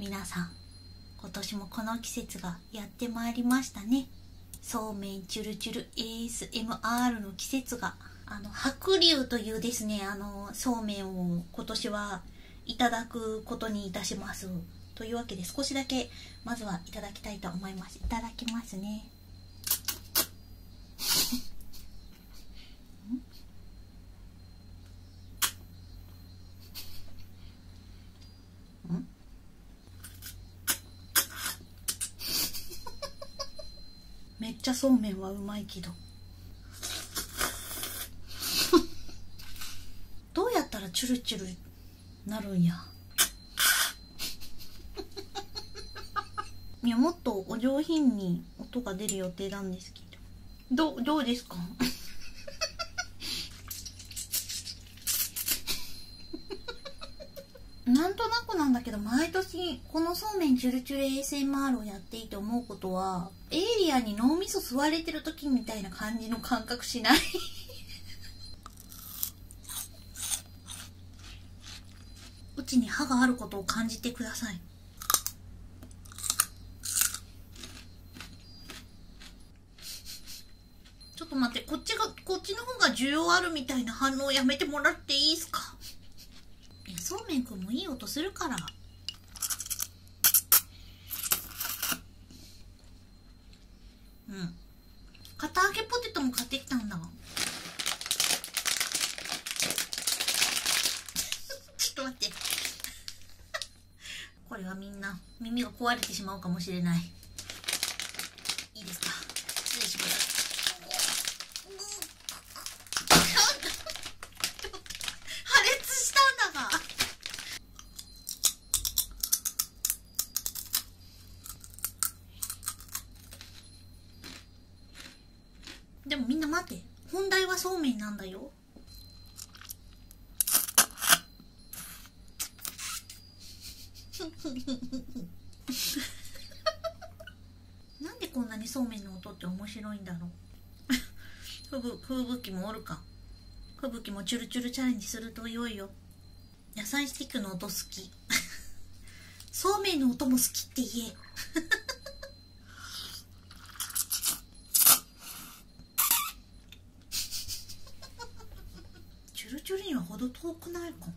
皆さん、今年もこの季節がやってまいりましたね。そうめんチュルチュル ASMR の季節が、白龍というですね、そうめんを今年はいただくことにいたします。というわけで少しだけまずはいただきたいと思います。いただきますね。めっちゃそうめんはうまいけどどうやったらチュルチュルなるんや。いや、もっとお上品に音が出る予定なんですけど、どうですか？なんとなくなんだけど、毎年このそうめんチュルチュル ASMR をやっていて思うことは、エイリアンに脳みそ吸われてる時みたいな感じの感覚しない？うちに歯があることを感じてください。ちょっと待って、こっちの方が需要あるみたいな反応やめてもらっていいですか？そうめんくんもいい音するから。うん。片揚げポテトも買ってきたんだ。ちょっと待って。これはみんな耳が壊れてしまうかもしれない。いいですか？失礼します。でもみんな待って、本題はそうめんなんだよ。なんでこんなにそうめんの音って面白いんだろう。吹雪もおるか。吹雪もチュルチュルチャレンジすると良いよ。野菜スティックの音好き。そうめんの音も好きって言え。チュルチュルにはほど遠くないかも。